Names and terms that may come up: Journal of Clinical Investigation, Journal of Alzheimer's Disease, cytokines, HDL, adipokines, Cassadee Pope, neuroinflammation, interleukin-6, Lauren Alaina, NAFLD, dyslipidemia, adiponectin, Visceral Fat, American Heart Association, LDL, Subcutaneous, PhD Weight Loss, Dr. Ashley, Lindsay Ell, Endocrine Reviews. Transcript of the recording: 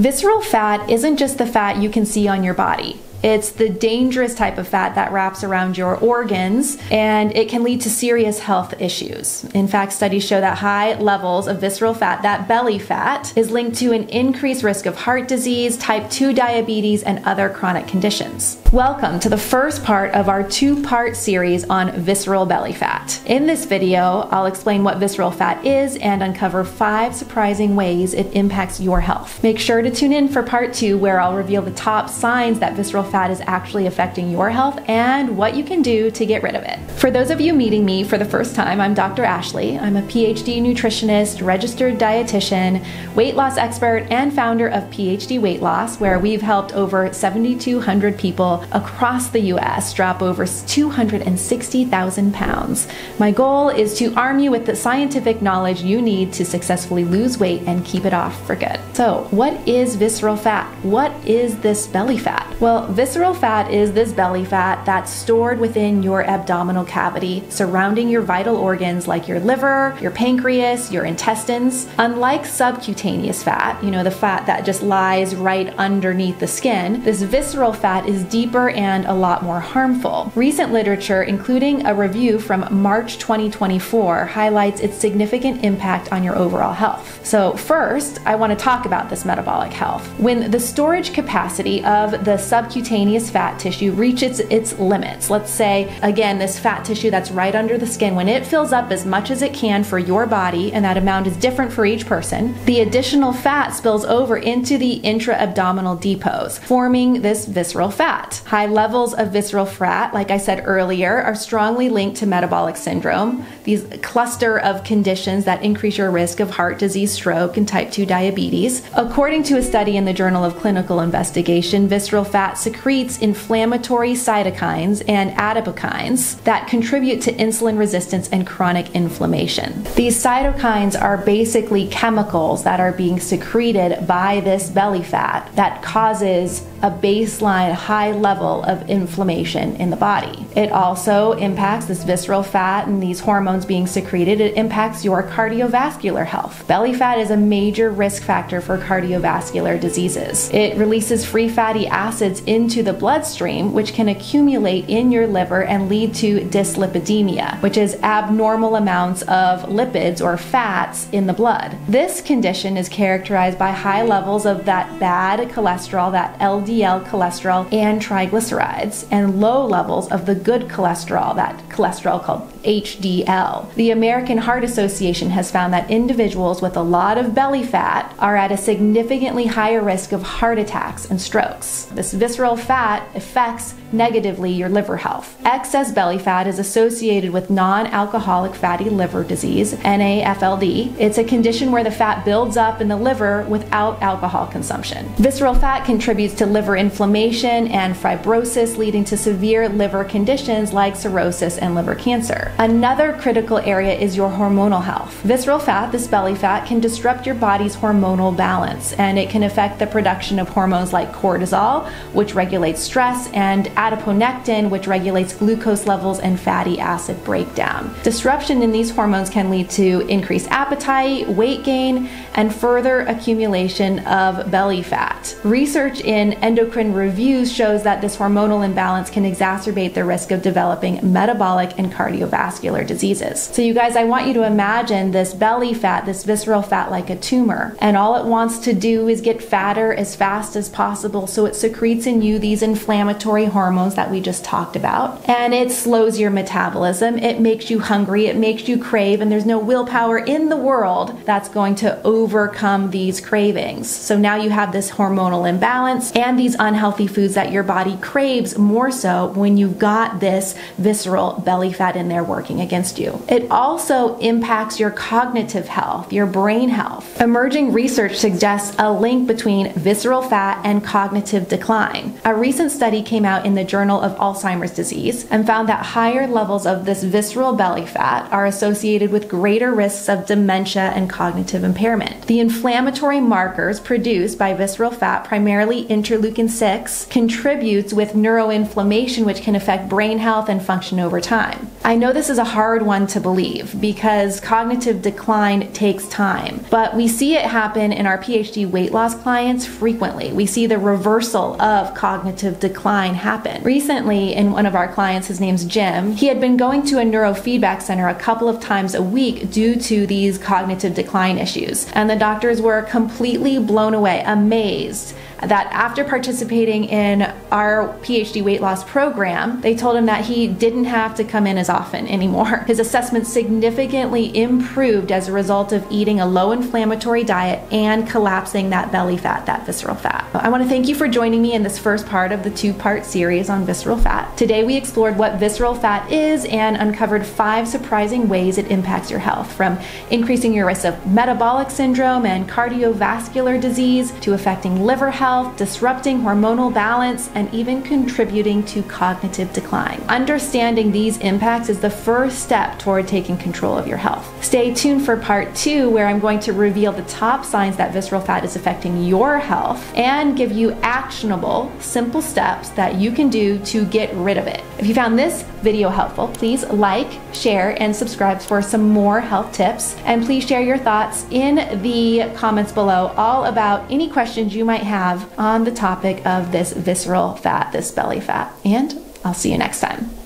Visceral fat isn't just the fat you can see on your body. It's the dangerous type of fat that wraps around your organs, and it can lead to serious health issues. In fact, studies show that high levels of visceral fat, that belly fat, is linked to an increased risk of heart disease, type 2 diabetes, and other chronic conditions. Welcome to the first part of our two-part series on visceral belly fat. In this video, I'll explain what visceral fat is and uncover 5 surprising ways it impacts your health. Make sure to tune in for part 2, where I'll reveal the top signs that visceral fat is actually affecting your health and what you can do to get rid of it. For those of you meeting me for the first time, I'm Dr. Ashley. I'm a PhD nutritionist, registered dietitian, weight loss expert, and founder of PhD Weight Loss, where we've helped over 7,200 people across the US drop over 260,000 pounds. My goal is to arm you with the scientific knowledge you need to successfully lose weight and keep it off for good. So, what is visceral fat? What is this belly fat? Well, visceral fat is this belly fat that's stored within your abdominal cavity, surrounding your vital organs like your liver, your pancreas, your intestines. Unlike subcutaneous fat, you know, the fat that just lies right underneath the skin, this visceral fat is deeper and a lot more harmful. Recent literature, including a review from March 2024, highlights its significant impact on your overall health. So first, I want to talk about this metabolic health. When the storage capacity of the subcutaneous fat tissue reaches its limits. Let's say, again, this fat tissue that's right under the skin, when it fills up as much as it can for your body, and that amount is different for each person, the additional fat spills over into the intra-abdominal depots, forming this visceral fat. High levels of visceral fat, like I said earlier, are strongly linked to metabolic syndrome, these cluster of conditions that increase your risk of heart disease, stroke, and type 2 diabetes. According to a study in the Journal of Clinical Investigation, visceral fat secretes inflammatory cytokines and adipokines that contribute to insulin resistance and chronic inflammation. These cytokines are basically chemicals that are being secreted by this belly fat that causes a baseline high level of inflammation in the body. It also impacts this visceral fat and these hormones being secreted. It impacts your cardiovascular health. Belly fat is a major risk factor for cardiovascular diseases. It releases free fatty acids into the bloodstream, which can accumulate in your liver and lead to dyslipidemia, which is abnormal amounts of lipids or fats in the blood. This condition is characterized by high levels of that bad cholesterol, that LDL cholesterol and triglycerides, and low levels of the good cholesterol, that cholesterol called HDL. The American Heart Association has found that individuals with a lot of belly fat are at a significantly higher risk of heart attacks and strokes. This visceral fat affects negatively your liver health. Excess belly fat is associated with non-alcoholic fatty liver disease, NAFLD. It's a condition where the fat builds up in the liver without alcohol consumption. Visceral fat contributes to liver inflammation and fibrosis, leading to severe liver conditions like cirrhosis and liver cancer. Another critical area is your hormonal health. Visceral fat, this belly fat, can disrupt your body's hormonal balance, and it can affect the production of hormones like cortisol, which regulates stress, and adiponectin, which regulates glucose levels and fatty acid breakdown. Disruption in these hormones can lead to increased appetite, weight gain, and further accumulation of belly fat. Research in Endocrine Reviews shows that this hormonal imbalance can exacerbate the risk of developing metabolic and cardiovascular diseases. So you guys, I want you to imagine this belly fat, this visceral fat, like a tumor, and all it wants to do is get fatter as fast as possible, so it secretes in you these inflammatory hormones that we just talked about, and it slows your metabolism, it makes you hungry, it makes you crave, and there's no willpower in the world that's going to overcome these cravings. So now you have this hormonal imbalance and these unhealthy foods that your body craves more so when you've got this visceral belly fat in there working against you. It also impacts your cognitive health, your brain health. Emerging research suggests a link between visceral fat and cognitive decline. A recent study came out in the Journal of Alzheimer's Disease and found that higher levels of this visceral belly fat are associated with greater risks of dementia and cognitive impairment. The inflammatory markers produced by visceral fat, primarily interleukin-6, contributes with neuroinflammation, which can affect brain health and function over time. I know this is a hard one to believe because cognitive decline takes time, but we see it happen in our PhD weight loss clients frequently. We see the reversal of cognitive decline happen. Recently, in one of our clients, his name's Jim, he had been going to a neurofeedback center a couple of times a week due to these cognitive decline issues, and the doctors were completely blown away, amazed that after participating in our PhD weight loss program, they told him that he didn't have to come in as often anymore. His assessment significantly improved as a result of eating a low inflammatory diet and collapsing that belly fat, that visceral fat. I want to thank you for joining me in this first part of the two-part series on visceral fat. Today we explored what visceral fat is and uncovered 5 surprising ways it impacts your health, from increasing your risk of metabolic syndrome and cardiovascular disease to affecting liver health, disrupting hormonal balance, and even contributing to cognitive decline. Understanding these impacts is the first step toward taking control of your health. Stay tuned for part 2, where I'm going to reveal the top signs that visceral fat is affecting your health and give you actionable, simple steps that you can do to get rid of it. If you found this video helpful, please like, share, and subscribe for some more health tips. And please share your thoughts in the comments below all about any questions you might have on the topic of this visceral fat, this belly fat, and I'll see you next time.